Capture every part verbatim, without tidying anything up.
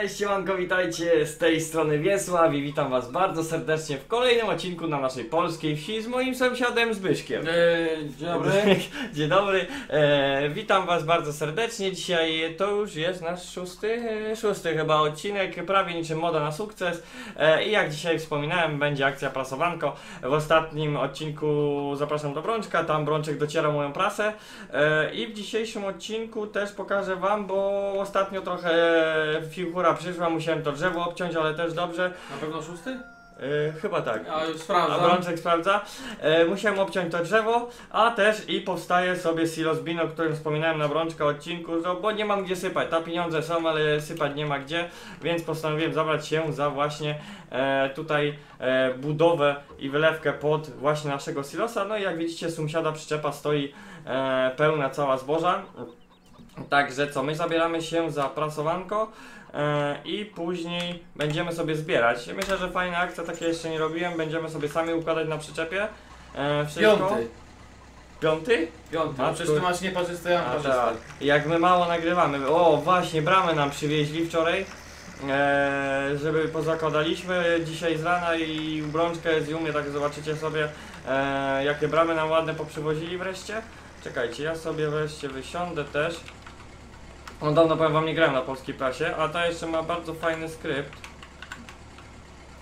Cześć siemanko, witajcie, z tej strony Wiesław i witam was bardzo serdecznie w kolejnym odcinku na naszej polskiej wsi z moim sąsiadem Zbyszkiem. Eee, dzień dobry. Dzień dobry, eee, witam was bardzo serdecznie. Dzisiaj to już jest nasz szósty, szósty chyba odcinek, prawie niczym moda na sukces. eee, I jak dzisiaj wspominałem, będzie akcja Prasowanko. W ostatnim odcinku zapraszam do Brączka, tam Brączek docierał moją prasę. eee, I w dzisiejszym odcinku też pokażę wam, bo ostatnio trochę figura przyszła, musiałem to drzewo obciąć, ale też dobrze. Na pewno szósty? Yy, chyba tak. A już sprawdzam. A Brączek sprawdza. Yy, musiałem obciąć to drzewo, a też i powstaje sobie silos bin, o którym wspominałem na Brączka odcinku, bo nie mam gdzie sypać. Ta pieniądze są, ale sypać nie ma gdzie, więc postanowiłem zabrać się za właśnie e, tutaj e, budowę i wylewkę pod właśnie naszego silosa. No i jak widzicie, sąsiada przyczepa stoi e, pełna cała zboża. Także co, my zabieramy się za Prasowanko yy, i później będziemy sobie zbierać. Myślę, że fajna akcja, takie jeszcze nie robiłem. Będziemy sobie sami układać na przyczepie yy, wszystko. Piąty. Piąty? Piąty, a przecież ty masz nieparzyste, ja mam parzyste. Tak. Jak my mało nagrywamy. O, właśnie, bramę nam przywieźli wczoraj, Eee, żeby pozakładaliśmy dzisiaj z rana i Brączkę z Jumie, tak zobaczycie sobie eee, jakie bramy nam ładne poprzywozili wreszcie. Czekajcie, ja sobie wreszcie wysiądę też. On dawno, powiem wam, nie grałem na polskiej prasie, a ta jeszcze ma bardzo fajny skrypt.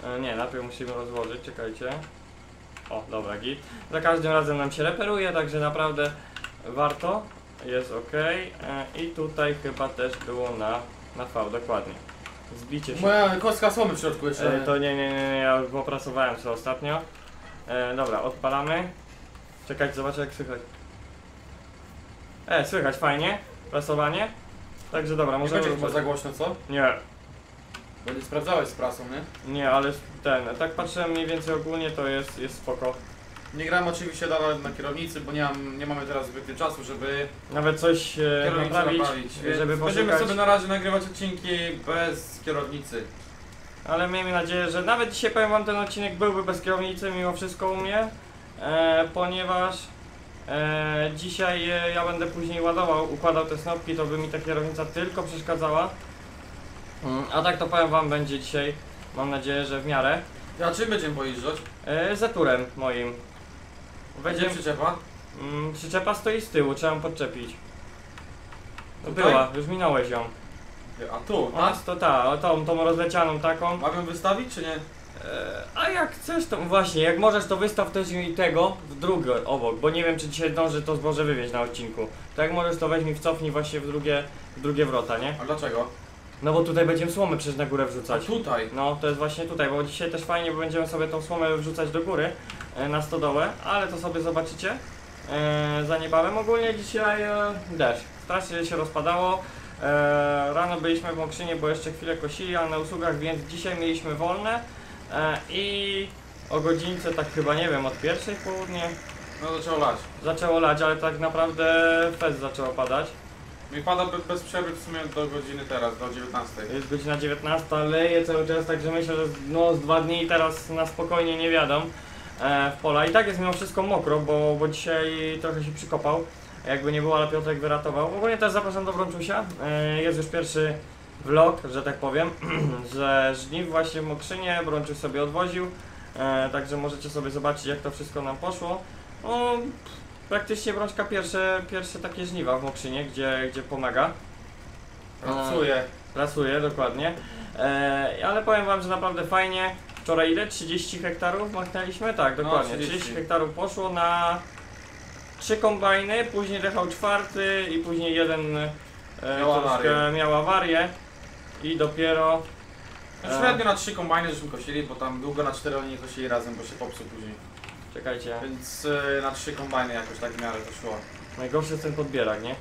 eee, Nie, najpierw musimy rozłożyć, czekajcie. O, dobra, git. Za każdym razem nam się reperuje, także naprawdę warto. Jest ok. eee, I tutaj chyba też było na, na V, dokładnie. Zbicie się. Moja kostka słomy w środku jeszcze. E, to nie, nie, nie, nie, ja już oprasowałem sobie ostatnio. E, dobra, odpalamy. Czekajcie, zobaczę jak słychać. E, słychać fajnie, prasowanie. Także dobra, może chyba za głośno, co? Nie. Bo nie sprawdzałeś z prasą, nie? Nie, ale ten, tak patrzyłem mniej więcej ogólnie, to jest, jest spoko. Nie gram oczywiście dalej na kierownicy, bo nie, mam, nie mamy teraz zwykle czasu, żeby nawet coś e, naprawić, naprawić żeby będziemy sobie na razie nagrywać odcinki bez kierownicy. Ale miejmy nadzieję, że nawet dzisiaj, powiem wam, ten odcinek byłby bez kierownicy mimo wszystko u mnie, e, ponieważ e, dzisiaj e, ja będę później ładował, układał te snopki, to by mi ta kierownica tylko przeszkadzała. Mm, a tak to, powiem wam, będzie dzisiaj, mam nadzieję, że w miarę. A czym będziemy pojeżdżać? E, za turem moim. Będzie przyczepa? Mm, przyczepa stoi z tyłu, trzeba ją podczepić. To tutaj? Była, już minąłeś ją. A tu? A to ta, tą, tą rozlecianą taką. Mam ją wystawić czy nie? E, a jak chcesz to, właśnie, jak możesz to wystaw też i tego w drugie obok, bo nie wiem czy dzisiaj dąży to zboże wywieźć na odcinku. Tak możesz to weźmie, wcofnij właśnie w drugie, w drugie wrota, nie? A dlaczego? No bo tutaj będziemy słomy przecież na górę wrzucać. A tutaj? No to jest właśnie tutaj, bo dzisiaj też fajnie, bo będziemy sobie tą słomę wrzucać do góry na stodołę, ale to sobie zobaczycie eee, za niebawem. Ogólnie dzisiaj e, deszcz, strasznie się rozpadało. eee, Rano byliśmy w Mokrzynie, bo jeszcze chwilę kosili, ale na usługach, więc dzisiaj mieliśmy wolne. eee, I o godzince, tak chyba, nie wiem, od pierwszej w południe. No zaczęło lać. Zaczęło lać, ale tak naprawdę fest zaczęło padać. Mi pada bez przerwy w sumie do godziny teraz, do dziewiętnastej. Jest godzina dziewiętnasta, leje cały czas, także myślę, że no z dwa dni teraz na spokojnie nie wiadomo e, w pola. I tak jest mimo wszystko mokro, bo, bo dzisiaj trochę się przykopał. Jakby nie było, ale Piotrek wyratował. Ogólnie też zapraszam do Brączusia. E, jest już pierwszy vlog, że tak powiem, że żniw właśnie w Mokrzynie, Brączuś sobie odwoził. E, także możecie sobie zobaczyć, jak to wszystko nam poszło. O, praktycznie Brączka pierwsze, pierwsze takie żniwa w Mokrzynie, gdzie, gdzie pomaga. Pracuje. Pracuje, dokładnie. E, ale powiem wam, że naprawdę fajnie. Wczoraj ile? trzydzieści hektarów machnęliśmy? Tak, dokładnie. No, trzydzieści hektarów poszło na trzy kombajny, później dojechał czwarty i później jeden e, miał, awarię. miał awarię. I dopiero... E, średnio na trzy kombajny żeśmy kosili, bo tam długo na cztery oni nie kosili razem, bo się popsuł później. Czekajcie. Więc yy, na trzy kombajny jakoś tak w miarę to szło. Najgorszy jest ten podbierak, nie?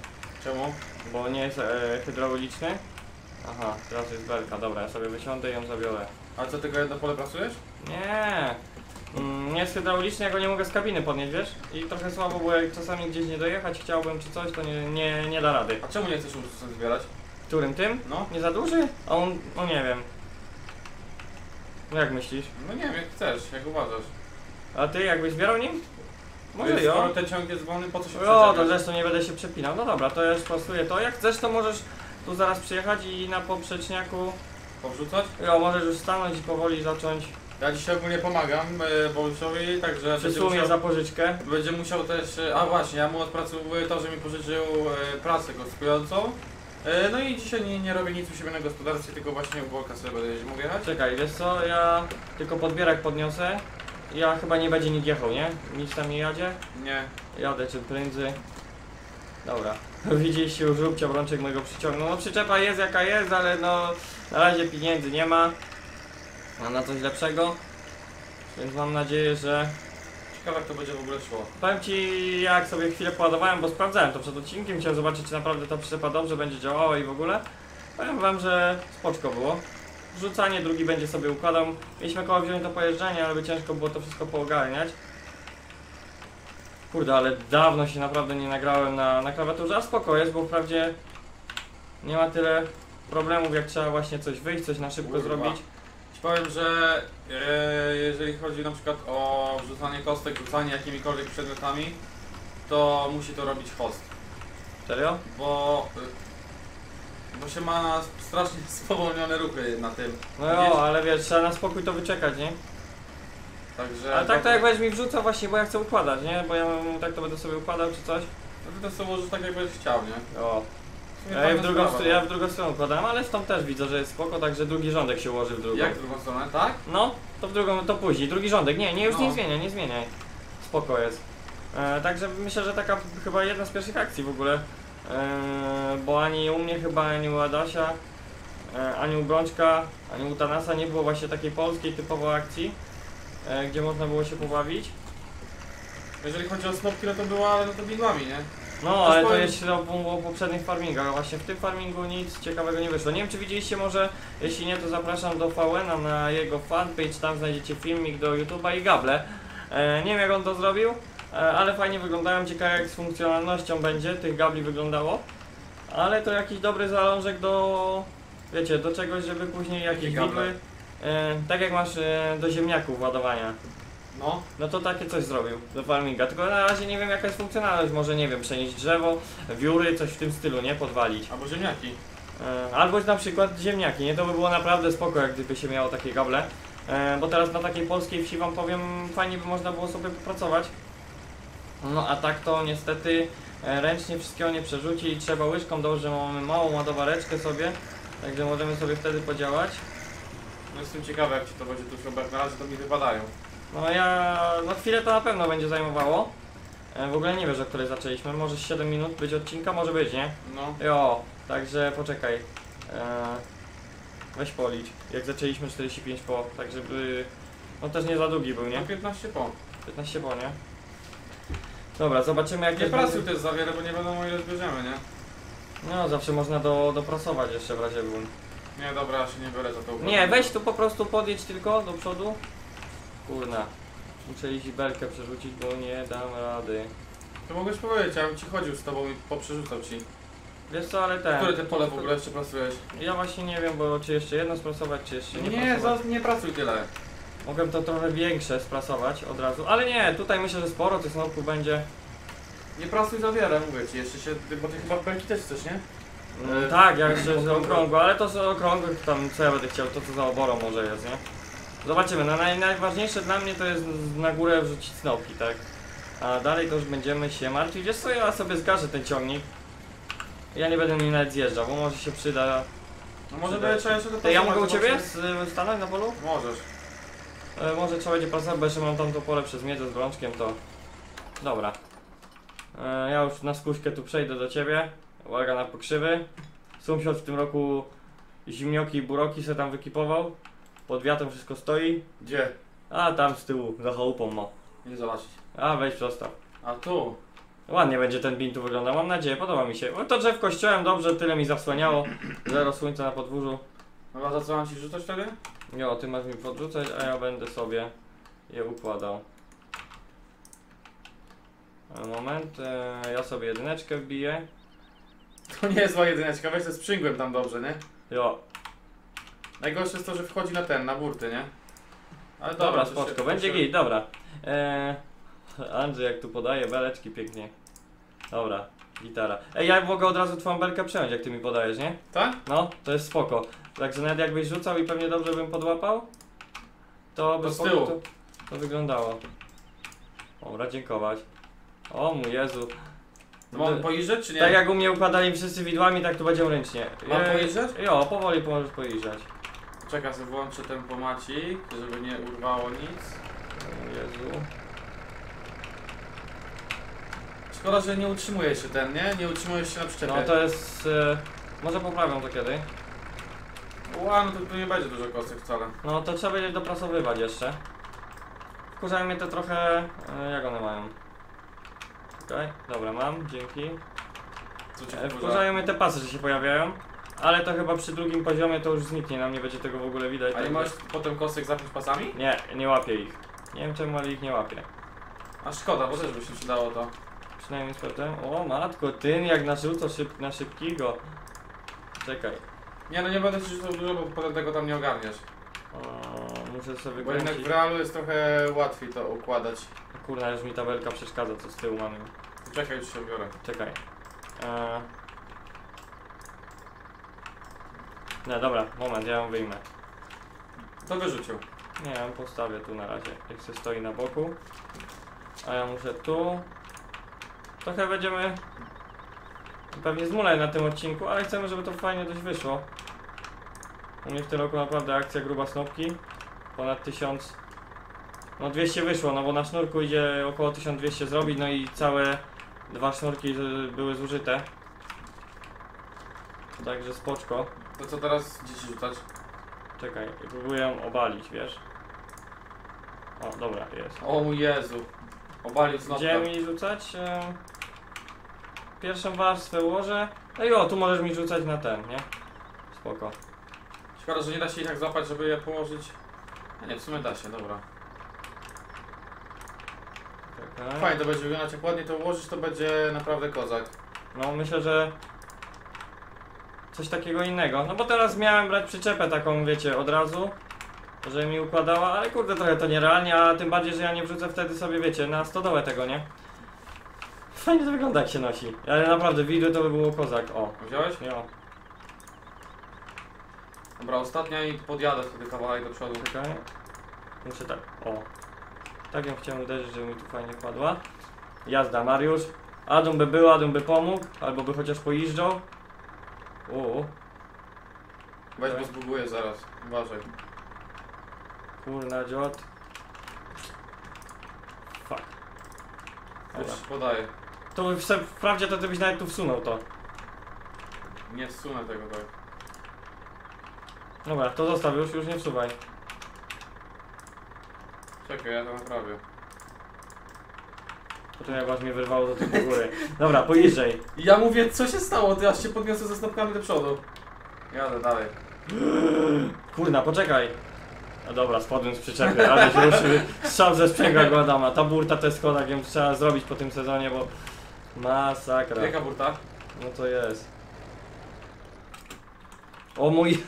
Czemu? Bo nie jest yy, hydrauliczny. Aha, teraz jest belka, dobra, ja sobie wysiądę i ją zabiorę. A co, tylko jedno pole pracujesz? Nie. Mm, nie jest hydrauliczny, ja go nie mogę z kabiny podnieść, wiesz? I trochę słabo, bo jak czasami gdzieś nie dojechać chciałbym czy coś, to nie, nie, nie da rady. A czemu nie chcesz ursusem zbierać? Którym? Tym? No. Nie za duży? A on, no nie wiem. No jak myślisz? No nie wiem, jak chcesz, jak uważasz. A ty jakbyś zbierał nim? Może i on. Ten ciąg jest wolny, po co się przecinasz? O, to zresztą nie będę się przepinał. No dobra, to ja już pasuję to. Jak chcesz, to możesz tu zaraz przyjechać i na poprzeczniaku Powrzucać? Jo, możesz już stanąć i powoli zacząć. Ja dzisiaj ogólnie pomagam Bogusiowi, także... Przy sumie musiał, za pożyczkę. Będzie musiał też... A właśnie, ja mu odpracowuję to, że mi pożyczył pracę gotkującą. No i dzisiaj nie, nie robię nic u siebie na gospodarstwie, tylko właśnie u Bolka sobie będę jeździć. Mogę jechać? Czekaj, wiesz co, ja tylko podbierak podniosę. Ja chyba nie będzie nikt jechał, nie? Nic tam nie jadzie? Nie. Jadę czym prędzej. Dobra. Widzisz, już żółcia Brączek mojego przyciągnął. No przyczepa jest jaka jest, ale no... Na razie pieniędzy nie ma. Ma na coś lepszego. Więc mam nadzieję, że... Ciekawe jak to będzie w ogóle szło. Powiem ci, jak sobie chwilę poładowałem, bo sprawdzałem to przed odcinkiem. Chciałem zobaczyć, czy naprawdę ta przyczepa dobrze będzie działała i w ogóle. Powiem wam, że spoczko było. Wrzucanie, drugi będzie sobie układał. Mieliśmy koło wziąć do pojeżdżania, ale by ciężko było to wszystko poogarniać. Kurde, ale dawno się naprawdę nie nagrałem na, na klawiaturze, a spoko jest, bo wprawdzie nie ma tyle problemów, jak trzeba właśnie coś wyjść, coś na szybko Kurwa. zrobić. Ci powiem, że e, jeżeli chodzi na przykład o wrzucanie kostek, wrzucanie jakimikolwiek przedmiotami, to musi to robić host. Serio? Bo... Bo się ma strasznie spowolnione ruchy na tym. No jo, ale wiesz, trzeba na spokój to wyczekać, nie? Także... Ale tak to jak weź mi wrzuca właśnie, bo ja chcę układać, nie? Bo ja tak to będę sobie układał czy coś. No ty to sobie ułożysz tak jak będziesz chciał, nie? O. Ja, ja, w drugą, sprawa, ja w drugą stronę układam, ale stąd też widzę, że jest spoko, także drugi rządek się ułoży w drugą. Jak w drugą stronę, tak? No, to w drugą, to później, drugi rządek. Nie, nie, już no. nie zmieniaj, nie zmieniaj. Spoko jest. E, także myślę, że taka chyba jedna z pierwszych akcji w ogóle. Yy, bo ani u mnie chyba, ani u Adasia, yy, ani u Brączka, ani u Tanasa nie było właśnie takiej polskiej typowo akcji, yy, gdzie można było się pobawić. Jeżeli chodzi o snopki, no to była no to bidłami, nie? No, ale to jeszcze było w poprzednich farmingach, właśnie w tym farmingu nic ciekawego nie wyszło. Nie wiem, czy widzieliście może, jeśli nie, to zapraszam do Fałena na jego fanpage, tam znajdziecie filmik do YouTube'a i gable. Yy, nie wiem jak on to zrobił. Ale fajnie wyglądają, ciekawe jak z funkcjonalnością będzie tych gabli wyglądało. Ale to jakiś dobry zalążek do, wiecie, do czegoś, żeby później jakieś gabły, e, tak jak masz e, do ziemniaków ładowania. No. No to takie coś zrobił do farminga, tylko na razie nie wiem jaka jest funkcjonalność, może nie wiem, przenieść drzewo, wióry, coś w tym stylu, nie? Podwalić. Albo ziemniaki. E, albo na przykład ziemniaki, nie? To by było naprawdę spoko, jak gdyby się miało takie gable. E, bo teraz na takiej polskiej wsi wam powiem, fajnie by można było sobie popracować. No a tak to niestety ręcznie wszystkiego nie przerzuci i trzeba łyżką dołożyć, mamy małą ładowareczkę sobie, także możemy sobie wtedy podziałać. No jestem ciekawy jak ci to będzie tu się na razie to mi wypadają. No ja, no chwilę to na pewno będzie zajmowało. W ogóle nie wiesz o której zaczęliśmy, może siedem minut być odcinka, może być, nie? No. Jo, także poczekaj. Weź policz, jak zaczęliśmy czterdzieści pięć po, tak żeby... No też nie za długi był, nie? No piętnaście po. piętnaście po, nie? Dobra, zobaczymy jakie... Nie prasuj też zawiera, bo nie wiadomo ile zbierzemy, nie? No, zawsze można do, doprasować jeszcze w razie błąd. Nie, dobra, ja się nie biorę za to. Uprawiam. Nie, weź tu po prostu podjedź tylko do przodu. Kurna. Muszę iść i belkę przerzucić, bo nie dam rady. To mogłeś powiedzieć, ja bym ci chodził z tobą i poprzerzucał ci. Wiesz co, ale ten... Które te pole w ogóle jeszcze prasujesz? Ja właśnie nie wiem, bo czy jeszcze jedno sprasować, czy jeszcze nie Nie, za, nie prasuj tyle. Mogłem to trochę większe sprasować od razu, ale nie, tutaj myślę, że sporo tych snopków będzie. Nie prasuj za wiele, mówię ci, jeszcze się, bo ty chyba belki też chcesz, nie? No, e, tak, ja jeszcze z okrągłe, ale to z okrągłych tam co ja będę chciał, to co za oborą może jest, nie? Zobaczymy, no, naj, najważniejsze dla mnie to jest na górę wrzucić snopki, tak? A dalej to już będziemy się martwić, wiesz co, ja sobie zgażę ten ciągnik. Ja nie będę mi nawet zjeżdżał, bo może się przyda. No może by trzeba jeszcze do tego. Ja mogę u ciebie stanąć na polu? Możesz. Może trzeba będzie pracować, bo jeszcze mam tamto pole przez miedzę z Brączkiem, to... Dobra. E, ja już na skórkę tu przejdę do ciebie. Uwaga na pokrzywy. Sąsiad w tym roku zimnioki i buroki se tam wykipował. Pod wiatrem wszystko stoi. Gdzie? A tam z tyłu, za chałupą ma. Nie zobaczyć. A weź prosto. A tu? Ładnie będzie ten bin tu wyglądał, mam nadzieję, podoba mi się. Bo to drzew kościołem dobrze, tyle mi zasłaniało. Zero słońca na podwórzu. No a za co mam ci rzucać wtedy? Jo, ty masz mi podrzucać, a ja będę sobie je układał. Moment, e, ja sobie jedyneczkę wbiję. To nie jest zła jedyneczka, weź ze sprzęgłem tam dobrze, nie? Jo. Najgorsze jest to, że wchodzi na ten, na burty, nie? Ale dobra, dobra spoczko, się... będzie git, dobra. E, Andrzej jak tu podaje, beleczki pięknie. Dobra, gitara. Ej, ja mogę od razu twoją belkę przejąć, jak ty mi podajesz, nie? Tak? No, to jest spoko. Także nawet jakbyś rzucał i pewnie dobrze bym podłapał, to by po to, to wyglądało. Dobra, dziękować. O mój Jezu. To mam pojeżdżać czy nie? Tak jak u mnie układali wszyscy widłami, tak tu będziemy ręcznie. Mam e, pojeżdżać? Jo, powoli możesz pojeżdżać. Czekaj, sobie włączę ten pomacik, żeby nie urwało nic. O Jezu. Szkoda, że nie utrzymuje się ten, nie? Nie utrzymuje się na przyczepie. No to jest... E, może poprawiam to kiedy. Ła, no to tu nie będzie dużo kostek wcale. No to trzeba będzie doprasowywać jeszcze. Wkurzają mnie to trochę... E, jak one mają? Okej, okay, dobra, mam, dzięki. Co cię wkurza? Wkurzają mnie te pasy, że się pojawiają. Ale to chyba przy drugim poziomie to już zniknie, nam nie będzie tego w ogóle widać. A nie możesz potem kostek zapiąć pasami? Nie, nie łapię ich. Nie wiem czemu, ale ich nie łapię. A szkoda, bo też by się przydało to. Przynajmniej sprawdzałem. O matko, ty jak na żółto szyb, na szybkiego. Czekaj. Nie no, nie będę się rzucał dużo, bo potem tego tam nie ogarniesz. O, muszę sobie wykręcić. Bo jednak w realu jest trochę łatwiej to układać. Kurna, już mi tabelka przeszkadza, co z tyłu mamy. Czekaj, już się biorę. Czekaj. Eee... No dobra, moment, ja ją wyjmę. To wyrzucił. Nie, ja ją postawię tu na razie. Jak się stoi na boku. A ja muszę tu. Trochę będziemy pewnie zmulać na tym odcinku, ale chcemy, żeby to fajnie dość wyszło. U mnie w tym roku naprawdę akcja gruba snopki. Ponad tysiąc. No dwieście wyszło, no bo na sznurku idzie około tysiąc dwieście zrobić, no i całe dwa sznurki były zużyte. Także spoczko. To co teraz dzieci rzucać? Czekaj, próbuję ją obalić, wiesz? O, dobra, jest. O mój Jezu. Obalić snopkę. Gdzie mi rzucać? Pierwszą warstwę ułożę. Ej o, tu możesz mi rzucać na ten, nie? Spoko. Szkoda, że nie da się ich tak złapać, żeby je położyć. A nie, w sumie da się, dobra. Okay. Fajnie to będzie wyglądać, jak ładnie to ułożysz, to będzie naprawdę kozak. No myślę, że coś takiego innego. No bo teraz miałem brać przyczepę taką, wiecie, od razu, że mi układała, ale kurde trochę to nierealnie, a tym bardziej, że ja nie wrzucę wtedy sobie, wiecie, na stodołę tego, nie? Fajnie to wygląda, jak się nosi, ale naprawdę widły to by było kozak, o. Wziąłeś? Jo. Dobra, ostatnia i podjadę wtedy kawałek do przodu. Okay. Muszę tak, o. Tak ją chciałem uderzyć, żeby mi tu fajnie kładła. Jazda, Mariusz. Adam by był, Adam by pomógł, albo by chociaż pojeżdżał. Uuu. Weź go zbuguję zaraz, uważaj. Kurna dziot. Fuck. Już podaję. To wprawdzie to ty byś nawet tu wsunął to. Nie wsunę tego tak. Dobra, to zostaw już, już nie wsuwaj. Czekaj, ja to naprawię. Potem jak was mnie wyrwało do tej góry. Dobra, pojeżdżaj. Ja mówię, co się stało, ty aż się podniosę ze snopkami do przodu. Jadę dalej. Kurna, poczekaj. No dobra, spadłem z przyczepy, ale się ruszy. Strzał ze sprzęgła go Adama. Ta burta to jest kozak, ją trzeba zrobić po tym sezonie, bo... Masakra. Jaka burta? No to jest. O mój...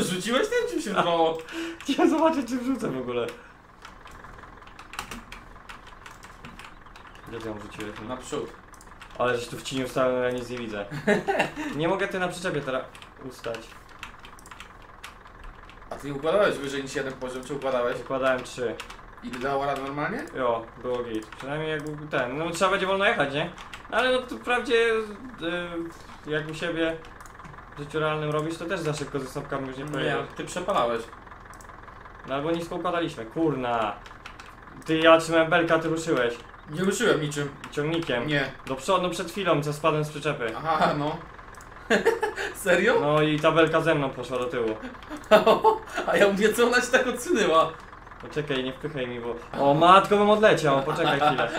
Rzuciłeś ten, czym się wyrwało? Chciałem zobaczyć, czy wrzucę w ogóle. Gdzie ty ją rzuciłeś? Na przód. Ale żeś tu w cieniu stałem, ja nic nie widzę. Nie mogę ty na przyczepie teraz ustać. A ty układałeś wyżej niż jeden poziom, czy układałeś? Układałem trzy. I dała radę normalnie? Jo, było git. Przynajmniej jak był ten, no trzeba będzie wolno jechać, nie? Ale no to wprawdzie yy, jak u siebie w życiu realnym robisz, to też za szybko ze snopkami już nie pojedziesz. Nie, ty przepalałeś. No albo nisko układaliśmy, kurna. Ty, ja trzymałem belka, ty ruszyłeś. Nie ruszyłem niczym. Ciągnikiem? Nie. Do przodu przed chwilą, co spadłem z przyczepy. Aha, no. Serio? No i tabelka ze mną poszła do tyłu. A ja mówię, co ona się tak odsunęła? Poczekaj, nie wpychaj mi, bo... O matko, bym odleciał, poczekaj chwilę.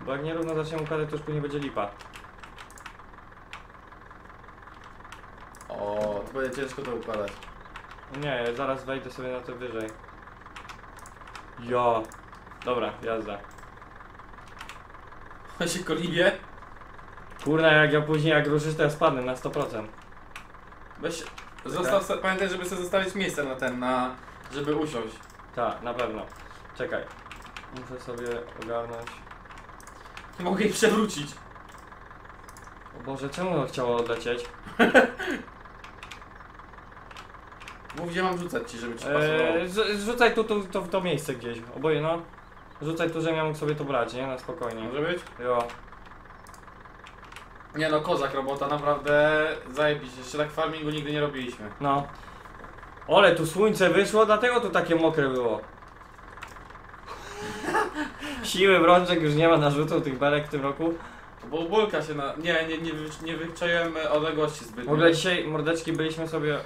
Bo jak nierówno zaczniemy układać, to już później będzie lipa. O, to będzie ciężko to układać. Nie, zaraz wejdę sobie na to wyżej. Jo. Dobra, jazda. On się kolibie? Kurna, jak ja później jak ruszysz, to ja spadnę na sto procent. Weź, zostaw se, pamiętaj, żeby sobie zostawić miejsce na ten, na... żeby usiąść. Tak, na pewno. Czekaj. Muszę sobie ogarnąć. Nie mogę jej przewrócić. O Boże, czemu ono chciało odlecieć? Mów, gdzie mam rzucać ci, żeby ci pasowało. Eee, rzucaj tu, tu, tu w to miejsce gdzieś, oboje no. Rzucaj tu, żebym ja mógł sobie to brać, nie? Na spokojnie. Może być? Jo. Nie no, kozak robota, naprawdę zajebiście. Jeszcze tak farmingu nigdy nie robiliśmy. No. Ole, tu słońce wyszło, dlatego tu takie mokre było. Siły Brączek już nie ma narzutu tych belek w tym roku. Bo bulka się na... Nie, nie, nie, nie wyczaiłem odległości zbyt. W ogóle dzisiaj, mordeczki, byliśmy sobie...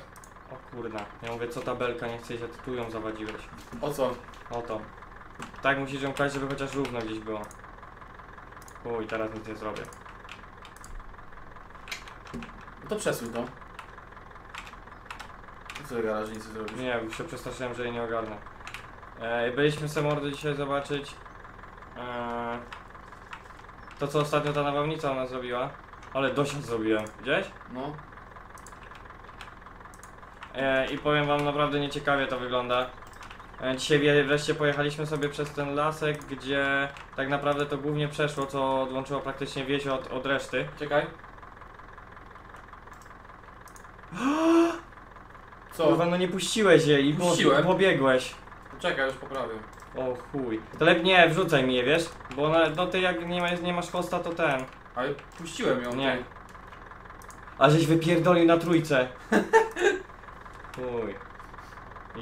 O kurna, ja mówię, co ta belka, nie chce się, a tu ją zawadziłeś. O co? O to. Tak musisz ją kłaść, żeby chociaż równo gdzieś było. Uj, teraz nic nie zrobię. To przesuń to. Co do garażnicy zrobisz? Nie, już się przestraszyłem, że jej nie ogarnę. E, byliśmy sobie mordy dzisiaj zobaczyć e, to, co ostatnio ta nawałnica ona zrobiła. Ale dosiad zrobiłem, widziałeś? No. E, I powiem wam, naprawdę nieciekawie to wygląda. E, dzisiaj wreszcie pojechaliśmy sobie przez ten lasek, gdzie tak naprawdę to głównie przeszło, co odłączyło praktycznie wieś od, od reszty. Czekaj. Co? Kurwa, no nie puściłeś jej i puściłem. Pobiegłeś. Czekaj, już poprawię. O chuj. To lepiej nie, wrzucaj mi je, wiesz? Bo ona, no ty jak nie, ma, nie masz hosta, to ten. Ale puściłem ją. Nie. Tej. A żeś wypierdolił na trójce. Chuj.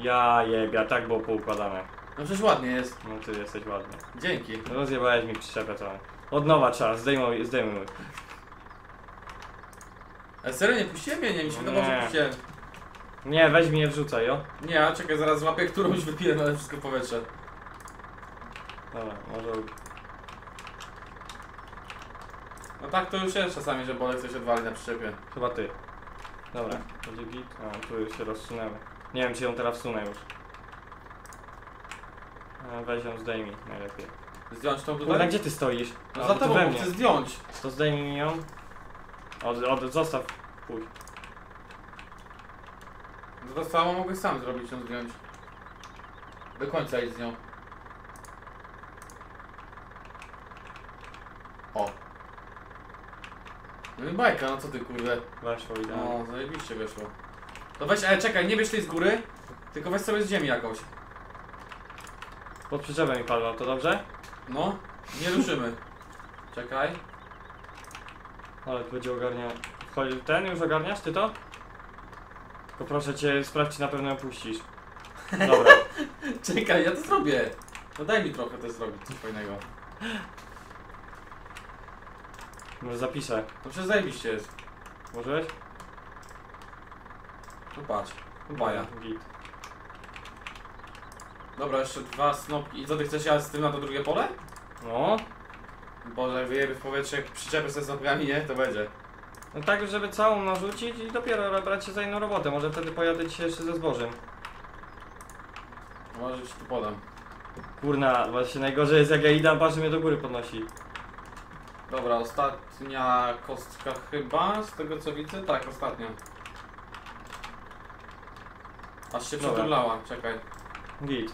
Ja jebia, tak było poukładane. No przecież ładnie jest. No ty jesteś ładny. Dzięki. Rozjebałeś mi przyczepę całą. Od nowa trzeba, zdejmuj, zdejmuj. Ale serio nie puściłem mnie? Nie, mi się wydawało, że puściłem. Nie, weź mi nie wrzucaj, jo. Nie, a czekaj, zaraz złapię którąś, wypiję na wszystko powietrze. Dobra, może... No tak to już jest czasami, że Bolec coś odwali na przyczepie. Chyba ty. Dobra, będzie git. A, tu już się rozsunęły. Nie wiem, czy ją teraz wsunę już. A, weź ją zdejmij, najlepiej. Zdjąć tą tutaj? Ale gdzie ty stoisz? No, no za tobą, bo chcę zdjąć. To zdejmij ją. Od, od, zostaw, pójdź. To samo mogę sam zrobić, ją zdjąć. Do końca iść z nią. O. No i bajka, no co ty kurde. Weszło idealnie. No, zajebiście weszło. To weź, ale czekaj, nie bierz tej z góry, tylko weź sobie z ziemi jakąś. Pod przyczepę mi padła, to dobrze? No, nie ruszymy. Czekaj. Ale tu będzie ogarniał. Wchodzi ten, już ogarniasz ty to? To proszę cię, sprawdź, czy na pewno ją puścisz. Dobra. Czekaj, ja to zrobię. No daj mi trochę to zrobić, coś fajnego. Może zapiszę. To przecież zajebiście jest. Możesz? No patrz, baja. Git. Dobra, jeszcze dwa snopki. I co, ty chcesz jechać z tym na to drugie pole? No. Boże, wyjebie w powietrze, jak przyczepę ze snopkami, nie? To będzie. No tak, żeby całą narzucić i dopiero brać się za inną robotę. Może wtedy pojadę ci jeszcze ze zbożem. Może ci tu podam. Kurna, właśnie najgorzej jest, jak ja idę, patrzę, mnie do góry podnosi. Dobra, ostatnia kostka chyba, z tego co widzę. Tak, ostatnia. Aż się przeturlała, czekaj. Git.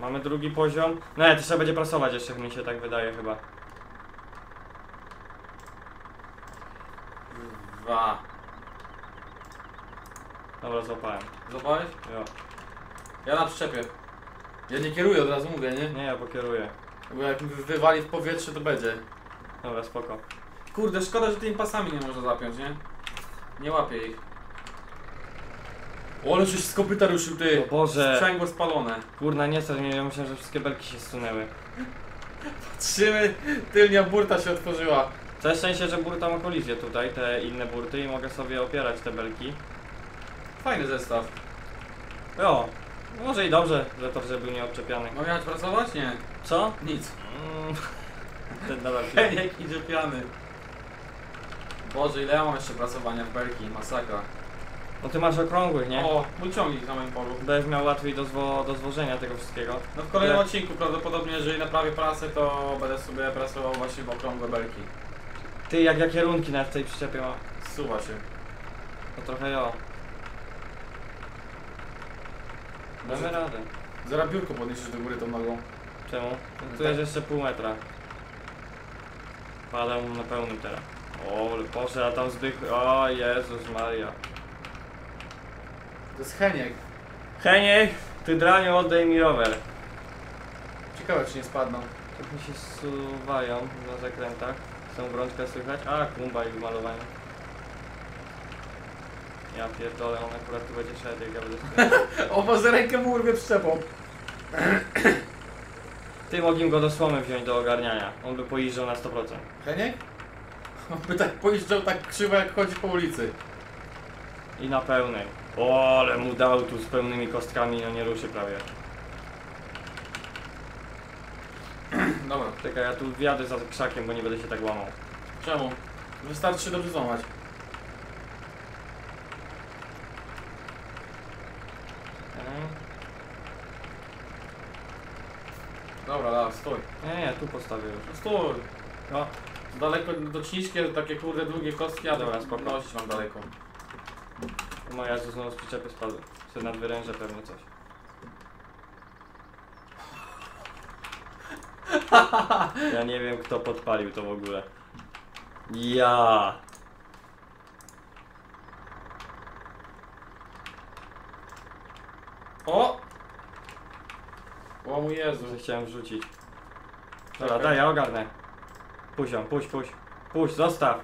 Mamy drugi poziom. No ja, to trzeba będzie prasować jeszcze, mi się tak wydaje chyba. Dwa. Dobra, złapałem. Złapałeś? Jo. Ja na przyczepie. Ja nie kieruję od razu, mówię, nie? Nie, ja pokieruję. Bo jak wywali w powietrze, to będzie. Dobra, spoko. Kurde, szkoda, że tymi pasami nie można zapiąć, nie? Nie łapię ich. O, ale coś z kopyta ruszył, ty! O Boże! Sprzęgło spalone. Kurna, nie stać mnie, ja myślałem, że wszystkie belki się zsunęły. Patrzymy, tylnia burta się otworzyła. Całe szczęście, że burta ma kolizję tutaj, te inne burty, i mogę sobie opierać te belki. Fajny zestaw. Jo, może i dobrze, że to żeby nie odczepiany. Mogę jechać pracować? Nie. Co? Nic. Mm. Ten dalej. Heniek idzie piany. Boże, ile ja mam jeszcze pracowania w belki, masakra. No ty masz okrągłych, nie? O, mój ciągnik na moim polu. Będziesz miał łatwiej do, zwo, do złożenia tego wszystkiego. No w kolejnym Byle... odcinku prawdopodobnie, jeżeli naprawię prasę, to będę sobie pracował właśnie w okrągłe belki. Ty, jak ja kierunki na tej przyczepie mam. Zsuwa się. To trochę jo. Damy Może... radę. Zaraz biurko podniesiesz do góry tą nogą. Czemu? No tu jest jeszcze pół metra. Padał na pełnym teraz. O, Boże, a tam zbyt... O Jezus Maria. To jest Heniek. Heniek, ty draniu oddaj mi rower. Ciekawe czy nie spadną. Tak mi się suwają na zakrętach. Są Brączkę słychać. A, kumba i wymalowanie. Ja pierdolę, on akurat tu będzie szedł, jak ja będę O, bo za rękę mu urwie przyczepą. Ty mogłem go do słomy wziąć do ogarniania. On by pojeżdżał na sto procent. Heniek? On by tak pojeżdżał tak krzywo jak chodzi po ulicy. I na pełnej. O, ale mu dał tu z pełnymi kostkami, no nie ruszy prawie. Dobra. Czekaj, ja tu wjadę za krzakiem, bo nie będę się tak łamał. Czemu? Wystarczy się dobrze złamać. Dobra, da, stój. Nie, nie, tu postawię już. Stój! No. Daleko do ciśniczki, takie kurde długie kostki, a dobra, spokojność mam daleko. No ja znowu z przyczepy spadłem. Se nadwyrężę pewnie coś. Ja nie wiem kto podpalił to w ogóle. Ja. O! O mój Jezu. Chciałem rzucić. Dobra, daj, ja ogarnę. Puść ją, puść, puść. Puść, zostaw.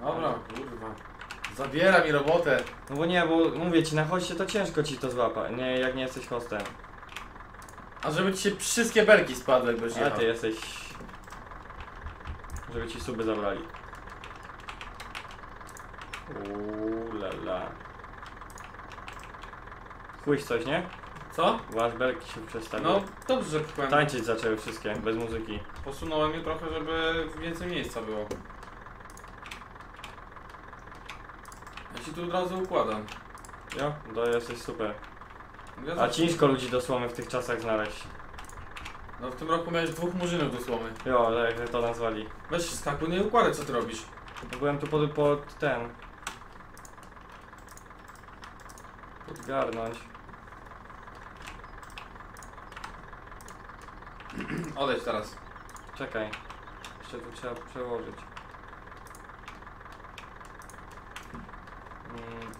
Dobra, kurwa. Zabiera mi robotę. No bo nie, bo mówię ci, na choście to ciężko ci to złapać. Nie, jak nie jesteś hostem. A żeby ci się wszystkie belki spadły, jakbyś jechał. A ty jesteś... Żeby ci suby zabrali. Uuu, lala. Pójść coś, nie? Co? Wasz belki się przestawiły. No, dobrze, że kupiłem. Tańczyć zaczęły wszystkie, bez muzyki. Posunąłem je trochę, żeby więcej miejsca było. Ja ci tu od razu układam. Jo, to jesteś super. Ja A ciężko ludzi do słomy w tych czasach znaleźć. No w tym roku miałeś dwóch murzynów do słomy. Jo, jak to nazwali. Weź skakuj, nie układaj co ty robisz. Byłem tu pod, pod ten... Podgarnąć. Odejdź teraz. Czekaj. Jeszcze tu trzeba przełożyć. Mm.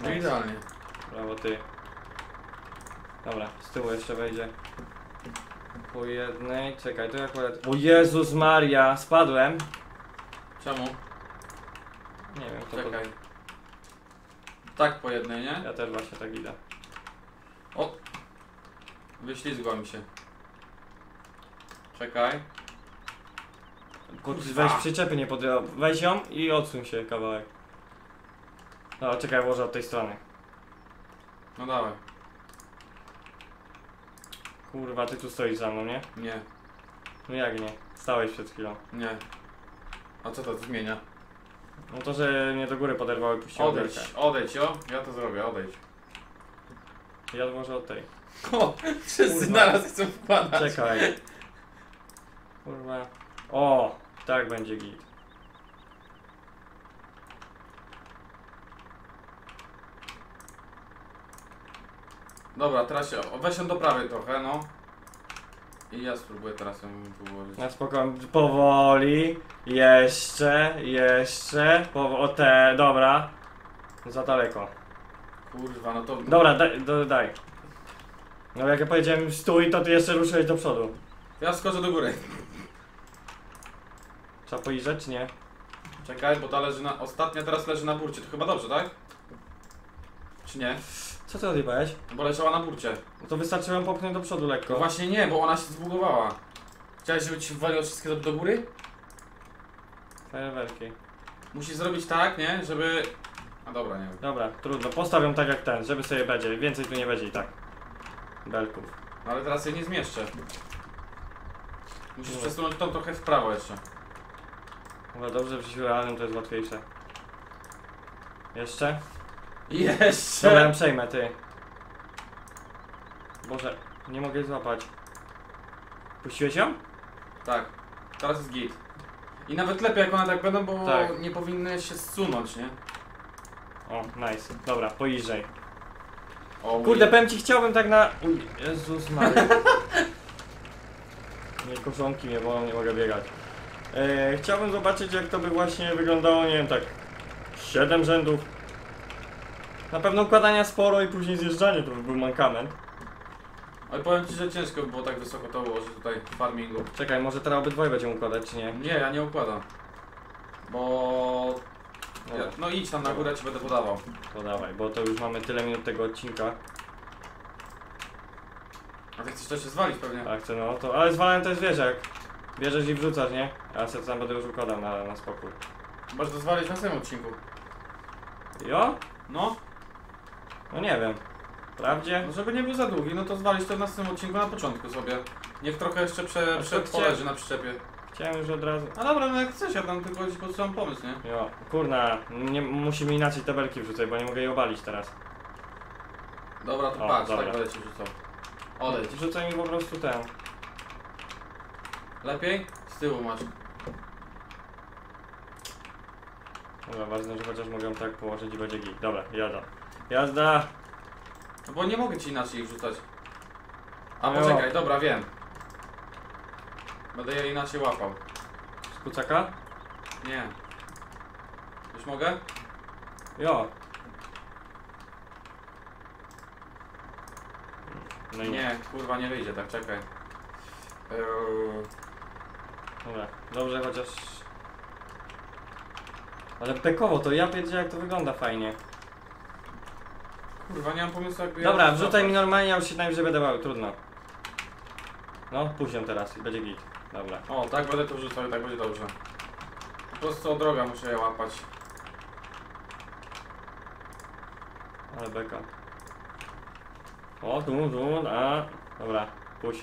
No idealnie. Brawo ty. Dobra, z tyłu jeszcze wejdzie. Po jednej. Czekaj, to akurat... O Jezus Maria! Spadłem! Czemu? Nie wiem, to czekaj. Pod... Tak po jednej, nie? Ja też właśnie tak idę. O! Wyślizgła mi się. Czekaj. Kurwa. Weź przyczepy nie pod... Weź ją i odsuń się kawałek. No czekaj, włożę od tej strony. No dawaj. Kurwa, ty tu stoisz za mną, nie? Nie. No jak nie? Stałeś przed chwilą. Nie. A co to zmienia? No to, że mnie do góry poderwały i puściły belkę. Odejdź, odejdź, jo. Ja to zrobię, odejdź. Ja może od tej. O, wszyscy naraz chcą wkładać. Czekaj. Kurwa. O, tak będzie git. Dobra, teraz się, weź ją do prawej trochę, no. I ja spróbuję teraz ją położyć. Na spokojnie, powoli. Jeszcze, jeszcze. Powo o te, dobra. Za daleko. Kurwa, no to... Dobra, daj, do, daj. No jak ja powiedziałem stój, to ty jeszcze ruszyłeś do przodu. Ja skoczę do góry. Trzeba pojrzeć, nie? Czekaj, bo ta leży na... Ostatnia teraz leży na burcie, to chyba dobrze, tak? Czy nie? Co ty odjebałeś? Bo leżała na burcie. No to wystarczyło ją popchnąć do przodu lekko. No właśnie nie, bo ona się zbugowała. Chciałeś, żeby ci wywaliło wszystkie do, do góry? Fajerwerki. Musisz zrobić tak, nie? Żeby... A dobra, nie wiem. Dobra, trudno. Postaw ją tak jak ten, żeby sobie będzie. Więcej tu nie będzie i tak. Belków. No ale teraz jej nie zmieszczę. Musisz no przesunąć tą trochę w prawo jeszcze. No dobrze, w życiu realnym to jest łatwiejsze. Jeszcze? Jeszcze! Dobra, ja przejmę, ty. Boże, nie mogę jej złapać. Puściłeś ją? Tak. Teraz jest git. I nawet lepiej jak one tak będą, bo tak nie powinny się zsunąć, nie? O, nice. Dobra, poniżej. O, kurde, powiem ci, chciałbym tak na... Uj, Jezus Maria. Nie, koszonki mnie bolą, nie mogę biegać. Eee, chciałbym zobaczyć, jak to by właśnie wyglądało, nie wiem, tak... Siedem rzędów. Na pewno układania sporo i później zjeżdżanie, to był mankament. Ale powiem ci, że ciężko było tak wysoko to ułożyć tutaj w farmingu. Czekaj, może teraz obydwoje będziemy układać, czy nie? Nie, ja nie układam. Bo... Ja, no idź tam na górę, ci będę podawał. Podawaj, bo to już mamy tyle minut tego odcinka. A ty chcesz coś się zwalić pewnie? Tak, chcę, no to... Ale zwalałem też zwierzak. Bierzesz i wrzucasz, nie? A sobie tam będę już układał na, na spokój. Masz to zwalić na samym odcinku. Jo? No? No nie wiem. Prawdzie? No żeby nie był za długi, no to zwalić to w następnym odcinku na początku sobie. Niech trochę jeszcze prze, prze, poleży na przyczepie. Chciałem już od razu. A dobra, no jak chcesz, ja tam tylko gdzieś potrzebam pomysł, nie? Jo, kurna, nie, musimy inaczej te belki wrzucać, bo nie mogę je obalić teraz. Dobra, to o, patrz, dobra. Tak będę ci wrzucał. Odejdź. Wrzucaj mi po prostu tę. Lepiej? Z tyłu masz. Dobra, ważne, że chociaż mogę tak położyć i będzie git. Dobra, jazda. Jazda! No bo nie mogę ci inaczej ich wrzucać. A no poczekaj, jo. Dobra, wiem. Będę je inaczej łapał. Z kucaka? Nie. Już mogę? Jo. No i nie, kurwa nie wyjdzie, tak czekaj. Eee... Dobra, dobrze chociaż... Ale pekowo to ja pierdzę jak to wygląda fajnie. Kurwa nie mam pomysłu jakby... Dobra, ja wrzucaj mi normalnie, ja już się najwyżej będę bał, trudno. No, później teraz i będzie git. Dobra. O, tak będę to wrzucał i tak będzie dobrze. Po prostu droga muszę je łapać. Ale beka. O, tu, tu, a... Dobra, puść.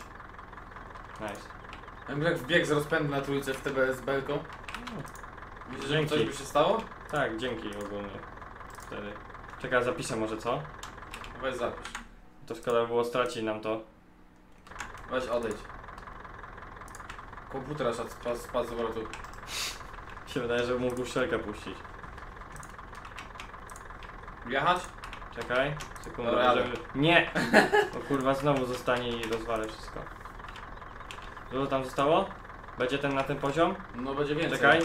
Nice. Jakby jak wbieg z rozpędu na trójce w T B S z belką. Widzisz, że coś by się stało? Tak, dzięki ogólnie. Wtedy. Czekaj, zapiszę może, co? Weź zapisz. To szkoda było, stracić nam to. Weź odejdź. Komputer aż spadł z obrotu. Się wydaje, że mógł szczelkę puścić. Jechać? Czekaj, sekundę. Dobra, żeby... Nie! O kurwa, znowu zostanie i rozwalę wszystko. Dużo tam zostało? Będzie ten na ten poziom? No będzie więcej. Czekaj.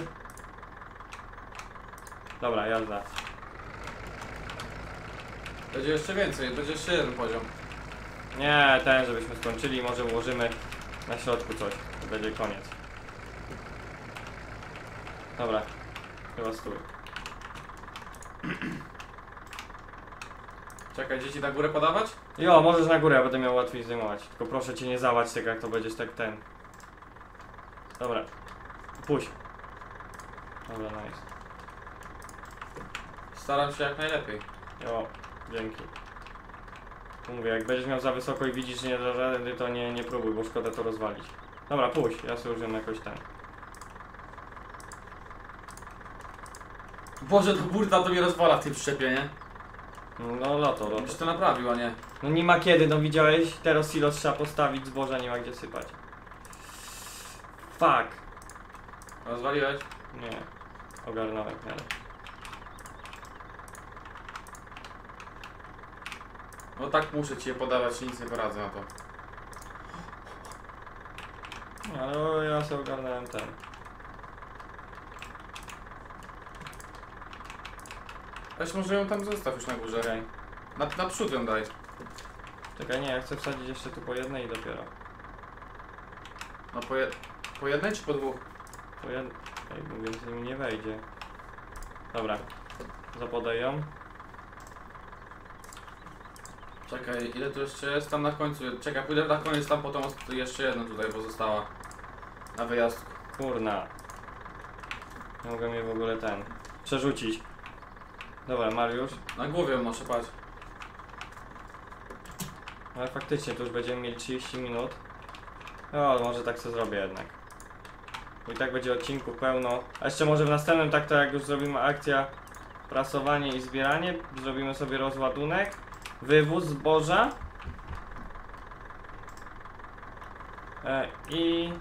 Dobra, jazda. Będzie jeszcze więcej, będzie jeszcze jeden poziom. Nie, ten żebyśmy skończyli, może ułożymy na środku coś, to będzie koniec. Dobra, chyba stój. Czekaj, dzieci na górę podawać? Jo, możesz na górę, ja będę miał łatwiej zdejmować. Tylko proszę cię nie załać tego, jak to będziesz tak ten. Dobra, puść. Dobra, nice. Staram się jak najlepiej. Jo, dzięki. Mówię, jak będziesz miał za wysoko i widzisz, że nie da rady, to nie, nie próbuj, bo szkoda to rozwalić. Dobra, puść, ja sobie użyłem jakoś ten. Boże, to burda to mnie rozwala w tym szczepie, nie? No loto, loto. Byś to naprawił, a nie? No nie ma kiedy, no widziałeś? Teraz silo trzeba postawić, zboża nie ma gdzie sypać. Fuck. Rozwaliłeś? Nie. Ogarnąłem, ale... No tak muszę ci je podawać, nic nie poradzę na to. Ale ja sobie ogarnąłem ten. Weź może ją tam zostaw już na górze. Okay. Na, na przód ją daj. Czekaj, nie, ja chcę wsadzić jeszcze tu po jednej i dopiero. No po, je, po jednej czy po dwóch? Po jednej, bo więcej mi nie wejdzie. Dobra, zapodaj ją. Czekaj, ile tu jeszcze jest tam na końcu? Czekaj, pójdę na koniec, tam potem jeszcze jedna tutaj pozostała. Na wyjazd. Kurna. Nie mogę mnie w ogóle ten... przerzucić. Dobra, Mariusz. Na głowie muszę patrz. Ale faktycznie, tu już będziemy mieli trzydzieści minut. No, może tak sobie zrobię jednak. I tak będzie odcinku pełno. A jeszcze może w następnym, tak to jak już zrobimy akcja prasowanie i zbieranie, zrobimy sobie rozładunek. Wywóz zboża e, i,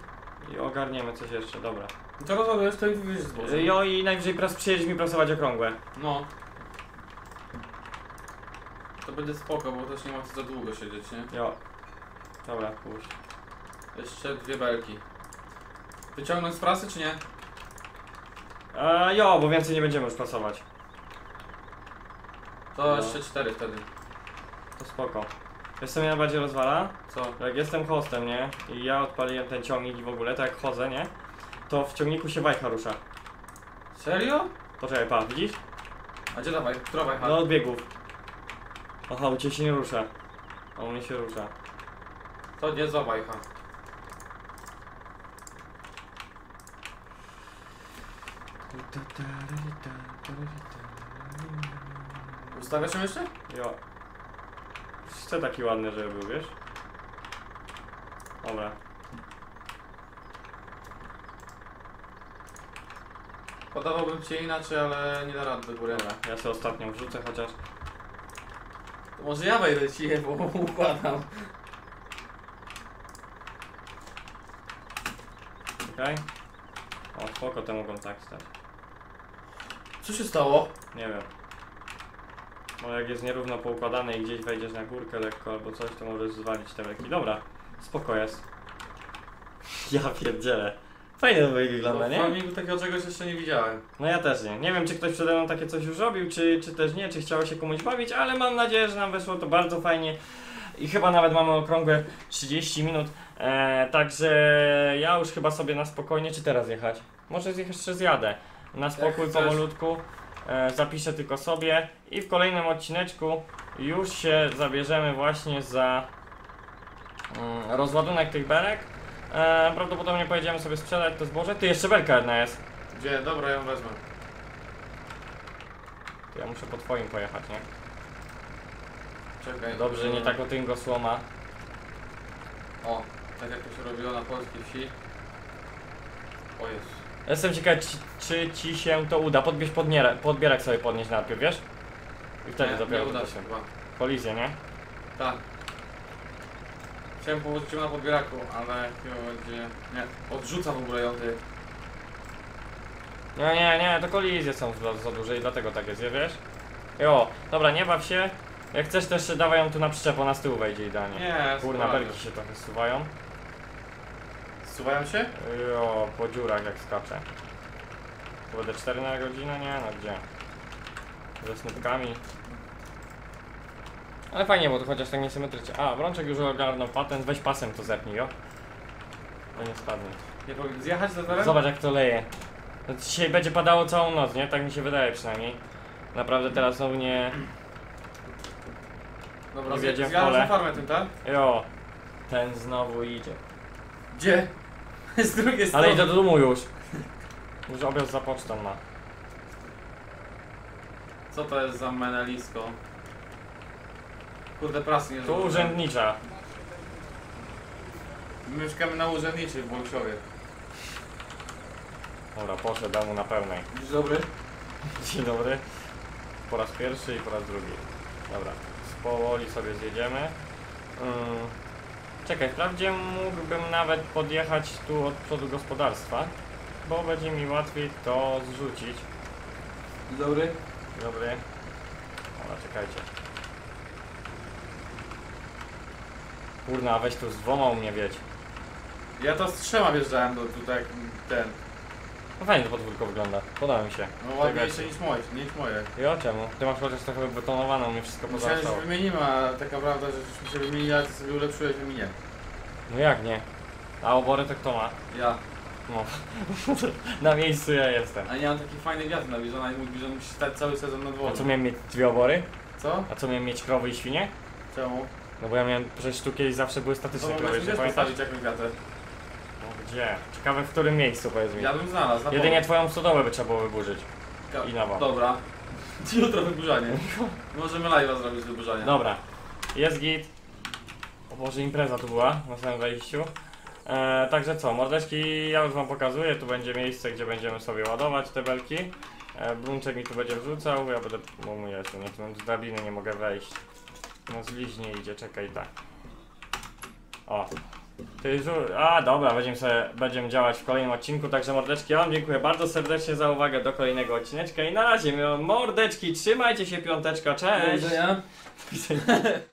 i ogarniemy coś jeszcze, dobra. To rozładujesz to i wywóz zboża. Jo i najwyżej przyjedziesz mi prasować okrągłe. No. To będzie spoko, bo też nie ma co za długo siedzieć, nie? Jo. Dobra, puść. Jeszcze dwie belki. Wyciągnąć z prasy czy nie? E, jo, bo więcej nie będziemy już prasować. To jeszcze cztery wtedy. To spoko. Wiesz co mnie najbardziej rozwala? Co? Jak jestem hostem, nie? I ja odpaliłem ten ciągnik i w ogóle, tak jak chodzę, nie? To w ciągniku się wajcha rusza. Serio? Poczekaj, pa, widzisz? A gdzie dawaj? Która wajcha? Do odbiegów. Aha, u ciebie się nie rusza. A u mnie się rusza. To nie za wajcha. Ustawiasz ją jeszcze? Jo. Chcę taki ładny, żeby był, wiesz? Dobra. Podawałbym cię inaczej, ale nie da rady do góry. Dobra, ja sobie ostatnią wrzucę chociaż. To może ja wejdę ci je, bo układam. Okej. Okay. O, spoko, te mogą tak stać. Co się stało? Nie wiem. Może jak jest nierówno poukładane i gdzieś wejdziesz na górkę lekko albo coś, to możesz zwalić te leki. Dobra, spoko jest. Ja pierdzielę. Fajnie to wygląda, nie? W filmiku takiego czegoś jeszcze nie widziałem. No ja też nie. Nie wiem, czy ktoś przede mną takie coś już robił, czy, czy też nie, czy chciało się komuś bawić, ale mam nadzieję, że nam wyszło to bardzo fajnie. I chyba nawet mamy okrągłe trzydzieści minut. Eee, także ja już chyba sobie na spokojnie, czy teraz jechać? Może jeszcze zjadę. Na spokój, powolutku. Zapiszę tylko sobie i w kolejnym odcineczku już się zabierzemy właśnie za mm, rozładunek tych belek. E, prawdopodobnie pojedziemy sobie sprzedać to zboże. Ty, jeszcze belka jedna jest. Gdzie? Dobra, ja ją wezmę. Ty, ja muszę po twoim pojechać, nie? Czekaj. Dobrze, nie tak o tyngo słoma. O, tak jak to się robiło na polskiej wsi. O Jezu. Jestem ciekaw, czy, czy ci się to uda. Podbierz podbierak sobie podnieść najpierw, wiesz? I wtedy nie, dopiero nie uda się chyba. Kolizję, nie? Tak. Chciałem położyć ją na podbieraku, ale chyba będzie... Nie, odrzucam w ogóle ją ty. Nie, nie, nie, to kolizje są za, za duże i dlatego tak jest, wiesz? Jo, dobra, nie baw się. Jak chcesz, to jeszcze dawaj ją tu na przyczep, ona z tyłu wejdzie idealnie. Nie, kurna, belki się trochę zsuwają. Zsuwają się? Jo, po dziurach jak skaczę. Będę cztery na godzinę? Nie, no gdzie? Ze snutkami. Ale fajnie, bo to chociaż tak niesymetrycznie. A, Brączek już ogarnął patent, weź pasem to zepnij, jo. No nie spadnie. Nie powiem, zjechać za terem? Zobacz jak to leje. No dzisiaj będzie padało całą noc, nie? Tak mi się wydaje przynajmniej. Naprawdę teraz znowu nie... Dobra, zjedziemy w pole. Farmę tym, tak? Jo. Ten znowu idzie. Gdzie? Z drugiej strony. Ale idę do domu już. Już obiad za pocztą ma. Co to jest za menelisko? Kurde, prasy nie tu zrobię. Urzędnicza. My mieszkamy na urzędniczej w Bolczowie. Dobra, poszedł, dam mu na pełnej. Dzień dobry. Dzień dobry. Po raz pierwszy i po raz drugi. Dobra, z powoli sobie zjedziemy. Mm. Czekaj, wprawdzie mógłbym nawet podjechać tu od przodu gospodarstwa, bo będzie mi łatwiej to zrzucić. Dobry. Dobry. Dobra, czekajcie. Kurna, weź tu z dwoma u mnie wiedź. Ja to z trzema wjeżdżałem do tutaj ten. No fajnie to podwórko wygląda, podoba mi się. No ładniejsze niż moje, niż moje. I o czemu? Ty masz chociaż trochę betonowane, u mnie wszystko pozostało. Myślałem, że się wymienimy, a taka prawda, że się wymienili, ale ty sobie ulepszyłeś, a mi nie. No jak nie? A obory to kto ma? Ja. No. Na miejscu ja jestem. A ja mam taki fajny wiatr na bizona i mój bizon musi stać cały sezon na dworze. A co, miałem mieć dwie obory? Co? A co, miałem mieć krowy i świnie? Czemu? No bo ja miałem, przecież tu kiedyś zawsze były statyczne no, krowy, że pamiętasz? Gdzie? Ciekawe w którym miejscu, powiedz mi. Ja bym znalazł. Jedynie twoją studowę by trzeba było wyburzyć. Ja, I nowa. Dobra. Jutro wyburzanie. Możemy live'a zrobić wyburzanie. Dobra. Jest git. O Boże, impreza tu była na samym wejściu. Eee, także co, mordeczki ja już wam pokazuję. Tu będzie miejsce, gdzie będziemy sobie ładować te belki. Eee, Brączek mi tu będzie wrzucał. Ja będę... Bo mu jest, nie, z drabiny nie mogę wejść. No zliźnie idzie, czekaj, tak. O. A dobra, będziemy, sobie, będziemy działać w kolejnym odcinku, także mordeczki, ja wam dziękuję bardzo serdecznie za uwagę do kolejnego odcineczka i na razie, mordeczki, trzymajcie się, piąteczka, cześć! Do widzenia.